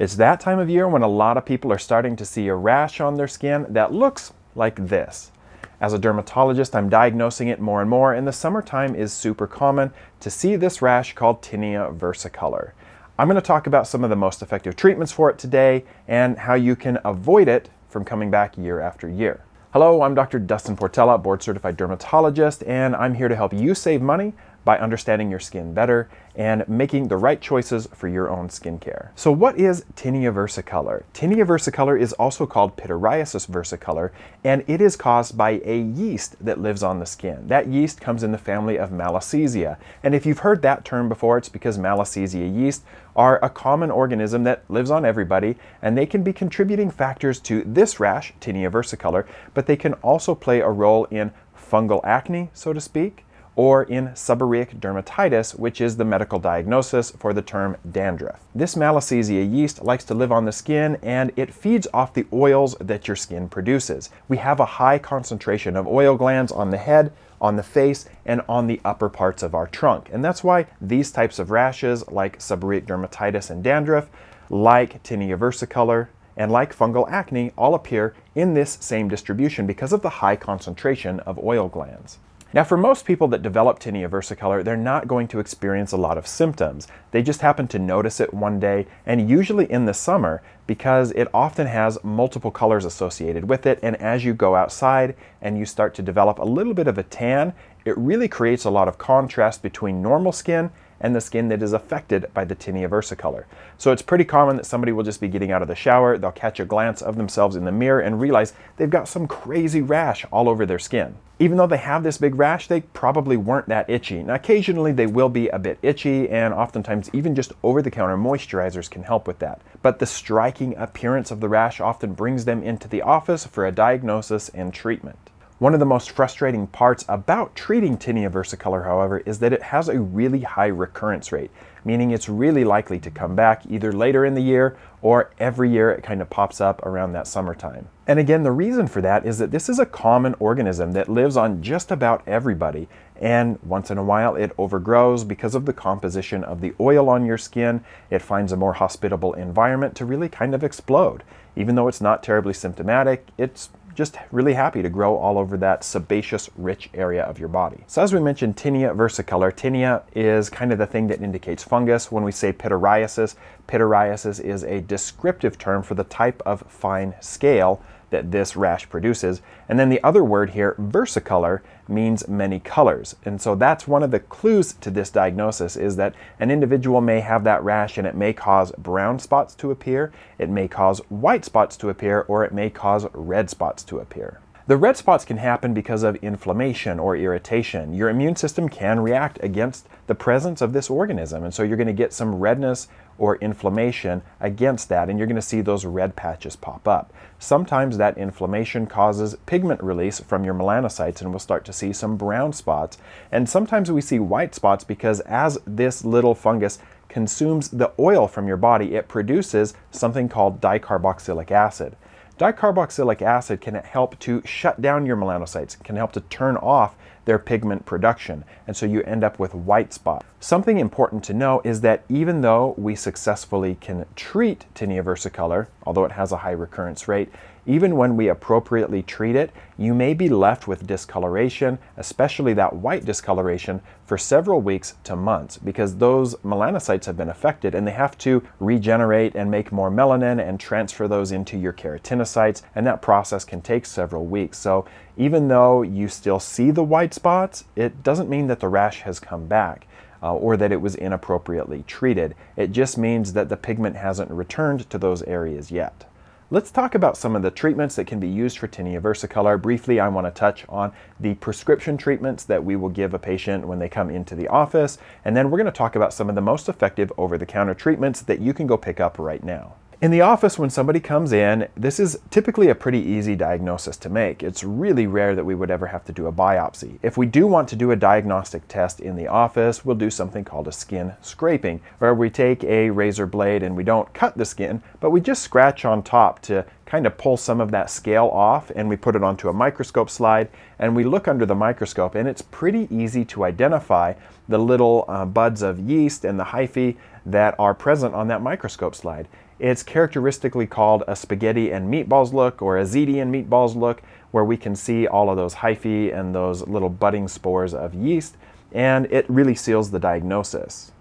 It's that time of year when a lot of people are starting to see a rash on their skin that looks like this. As a dermatologist, I'm diagnosing it more and more, and the summertime is super common to see this rash called Tinea Versicolor. I'm going to talk about some of the most effective treatments for it today and how you can avoid it from coming back year after year. Hello, I'm Dr. Dustin Portela, board-certified dermatologist, and I'm here to help you save money by understanding your skin better and making the right choices for your own skincare. So what is Tinea Versicolor? Tinea Versicolor is also called pityriasis versicolor, and it is caused by a yeast that lives on the skin. That yeast comes in the family of Malassezia, and if you've heard that term before, it's because Malassezia yeast are a common organism that lives on everybody, and they can be contributing factors to this rash, Tinea Versicolor, but they can also play a role in fungal acne, so to speak, or in seborrheic dermatitis, which is the medical diagnosis for the term dandruff. This Malassezia yeast likes to live on the skin, and it feeds off the oils that your skin produces. We have a high concentration of oil glands on the head, on the face, and on the upper parts of our trunk. And that's why these types of rashes, like seborrheic dermatitis and dandruff, like Tinea Versicolor, and like fungal acne, all appear in this same distribution because of the high concentration of oil glands. Now, for most people that develop Tinea Versicolor, they're not going to experience a lot of symptoms. They just happen to notice it one day, and usually in the summer, because it often has multiple colors associated with it, and as you go outside and you start to develop a little bit of a tan, it really creates a lot of contrast between normal skin and the skin that is affected by the Tinea Versicolor. So it's pretty common that somebody will just be getting out of the shower, they'll catch a glance of themselves in the mirror and realize they've got some crazy rash all over their skin. Even though they have this big rash, they probably weren't that itchy. Now, occasionally they will be a bit itchy, and oftentimes even just over-the-counter moisturizers can help with that. But the striking appearance of the rash often brings them into the office for a diagnosis and treatment. One of the most frustrating parts about treating Tinea Versicolor, however, is that it has a really high recurrence rate, meaning it's really likely to come back either later in the year or every year it kind of pops up around that summertime. And again, the reason for that is that this is a common organism that lives on just about everybody, and once in a while it overgrows because of the composition of the oil on your skin. It finds a more hospitable environment to really kind of explode. Even though it's not terribly symptomatic, it's just really happy to grow all over that sebaceous rich area of your body. So as we mentioned, Tinea Versicolor, tinea is kind of the thing that indicates fungus. When we say pityriasis, pityriasis is a descriptive term for the type of fine scale that this rash produces. And then the other word here, versicolor, means many colors. And so that's one of the clues to this diagnosis, is that an individual may have that rash and it may cause brown spots to appear, it may cause white spots to appear, or it may cause red spots to appear. The red spots can happen because of inflammation or irritation. Your immune system can react against the presence of this organism, and so you're going to get some redness or inflammation against that, and you're going to see those red patches pop up. Sometimes that inflammation causes pigment release from your melanocytes, and we'll start to see some brown spots. And sometimes we see white spots because as this little fungus consumes the oil from your body, it produces something called dicarboxylic acid. Dicarboxylic acid can help to shut down your melanocytes, can help to turn off their pigment production, and so you end up with white spots. Something important to know is that even though we successfully can treat Tinea Versicolor, although it has a high recurrence rate, even when we appropriately treat it, you may be left with discoloration, especially that white discoloration, for several weeks to months, because those melanocytes have been affected and they have to regenerate and make more melanin and transfer those into your keratinocytes, and that process can take several weeks. So even though you still see the white spots, it doesn't mean that the rash has come back. Or that it was inappropriately treated. It just means that the pigment hasn't returned to those areas yet. Let's talk about some of the treatments that can be used for Tinea Versicolor. Briefly, I want to touch on the prescription treatments that we will give a patient when they come into the office, and then we're going to talk about some of the most effective over-the-counter treatments that you can go pick up right now. In the office, when somebody comes in, this is typically a pretty easy diagnosis to make. It's really rare that we would ever have to do a biopsy. If we do want to do a diagnostic test in the office, we'll do something called a skin scraping, where we take a razor blade and we don't cut the skin, but we just scratch on top to kind of pull some of that scale off, and we put it onto a microscope slide and we look under the microscope, and it's pretty easy to identify the little buds of yeast and the hyphae that are present on that microscope slide. It's characteristically called a spaghetti and meatballs look, or a ziti and meatballs look, where we can see all of those hyphae and those little budding spores of yeast, and it really seals the diagnosis.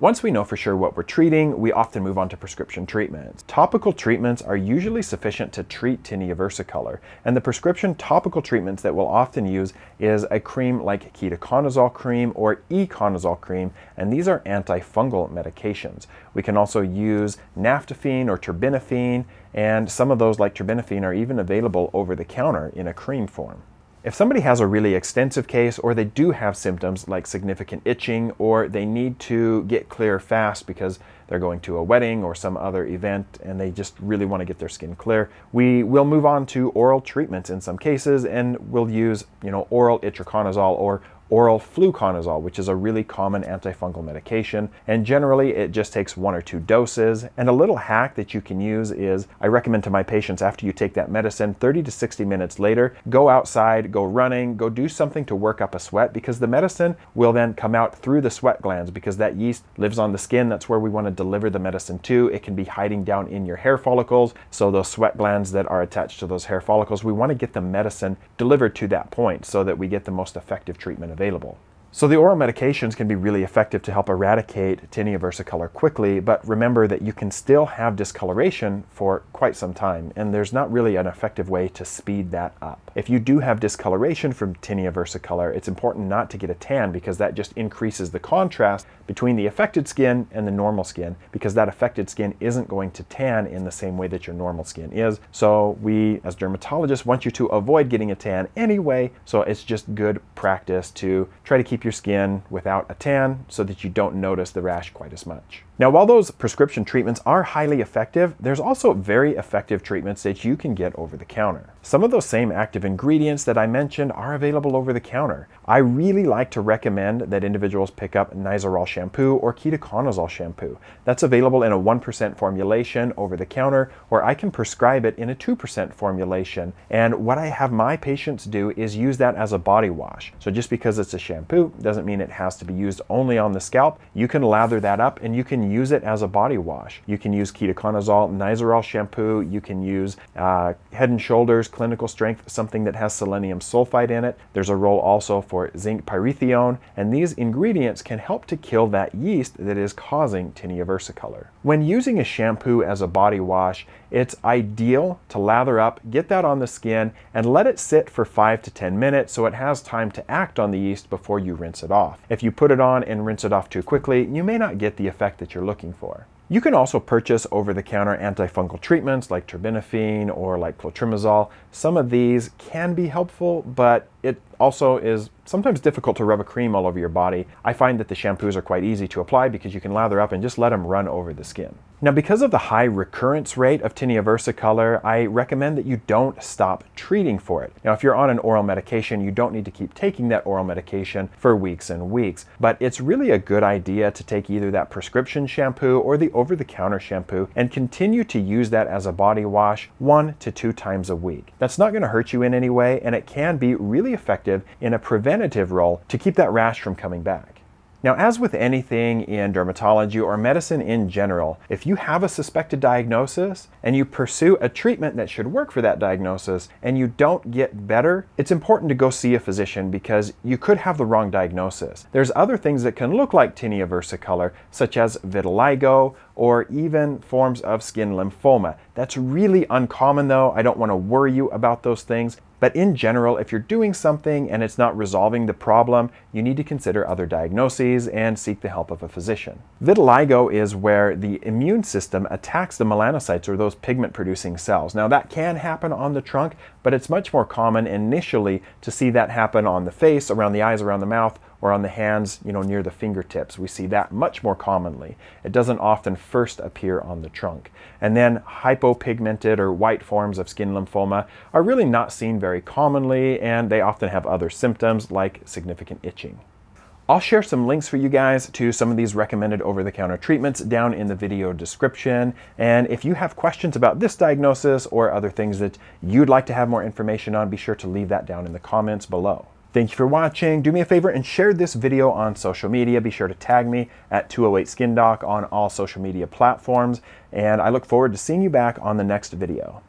Once we know for sure what we're treating, we often move on to prescription treatments. Topical treatments are usually sufficient to treat Tinea versicolor, and the prescription topical treatments that we'll often use is a cream like ketoconazole cream or econazole cream, and these are antifungal medications. We can also use naftifine or terbinafine, and some of those like terbinafine are even available over the counter in a cream form. If somebody has a really extensive case, or they do have symptoms like significant itching, or they need to get clear fast because they're going to a wedding or some other event and they just really want to get their skin clear, we will move on to oral treatments in some cases, and we'll use, oral itraconazole or oral fluconazole, which is a really common antifungal medication, and generally it just takes 1 or 2 doses. And a little hack that you can use is, I recommend to my patients, after you take that medicine, 30 to 60 minutes later, go outside, go running, go do something to work up a sweat, because the medicine will then come out through the sweat glands, because that yeast lives on the skin. That's where we want to deliver the medicine to. It can be hiding down in your hair follicles, so those sweat glands that are attached to those hair follicles, we want to get the medicine delivered to that point so that we get the most effective treatment available. So the oral medications can be really effective to help eradicate Tinea versicolor quickly, but remember that you can still have discoloration for quite some time, and there's not really an effective way to speed that up. If you do have discoloration from Tinea versicolor, it's important not to get a tan, because that just increases the contrast between the affected skin and the normal skin, because that affected skin isn't going to tan in the same way that your normal skin is. So we, as dermatologists, want you to avoid getting a tan anyway, so it's just good practice to try to keep your skin without a tan so that you don't notice the rash quite as much. Now, while those prescription treatments are highly effective, there's also very effective treatments that you can get over the counter. Some of those same active ingredients that I mentioned are available over the counter. I really like to recommend that individuals pick up Nizoral shampoo or ketoconazole shampoo. That's available in a 1% formulation over the counter, or I can prescribe it in a 2% formulation. And what I have my patients do is use that as a body wash. So just because it's a shampoo doesn't mean it has to be used only on the scalp. You can lather that up and you can use it as a body wash. You can use ketoconazole, Nizoral shampoo, you can use Head and Shoulders clinical strength, something that has selenium sulfide in it. There's a role also for zinc pyrithione, and these ingredients can help to kill that yeast that is causing Tinea versicolor. When using a shampoo as a body wash, it's ideal to lather up, get that on the skin, and let it sit for 5 to 10 minutes so it has time to act on the yeast before you rinse it off. If you put it on and rinse it off too quickly, you may not get the effect that you're looking for. You can also purchase over-the-counter antifungal treatments like terbinafine or like clotrimazole. Some of these can be helpful, but it also is sometimes difficult to rub a cream all over your body. I find that the shampoos are quite easy to apply because you can lather up and just let them run over the skin. Now, because of the high recurrence rate of Tinea versicolor, I recommend that you don't stop treating for it. Now, if you're on an oral medication, you don't need to keep taking that oral medication for weeks and weeks, but it's really a good idea to take either that prescription shampoo or the over-the-counter shampoo and continue to use that as a body wash 1 to 2 times a week. That's not going to hurt you in any way, and it can be really effective in a preventative role to keep that rash from coming back. Now, as with anything in dermatology or medicine in general, if you have a suspected diagnosis and you pursue a treatment that should work for that diagnosis and you don't get better, it's important to go see a physician because you could have the wrong diagnosis. There's other things that can look like Tinea versicolor, such as vitiligo, or even forms of skin lymphoma. That's really uncommon though. I don't want to worry you about those things. But in general, if you're doing something and it's not resolving the problem, you need to consider other diagnoses and seek the help of a physician. Vitiligo is where the immune system attacks the melanocytes, or those pigment producing cells. Now that can happen on the trunk, but it's much more common initially to see that happen on the face, around the eyes, around the mouth, or on the hands, near the fingertips. We see that much more commonly. It doesn't often first appear on the trunk. And then hypopigmented or white forms of skin lymphoma are really not seen very commonly, and they often have other symptoms like significant itching. I'll share some links for you guys to some of these recommended over-the-counter treatments down in the video description. And if you have questions about this diagnosis or other things that you'd like to have more information on, be sure to leave that down in the comments below. Thank you for watching. Do me a favor and share this video on social media. Be sure to tag me at 208SkinDoc on all social media platforms, and I look forward to seeing you back on the next video.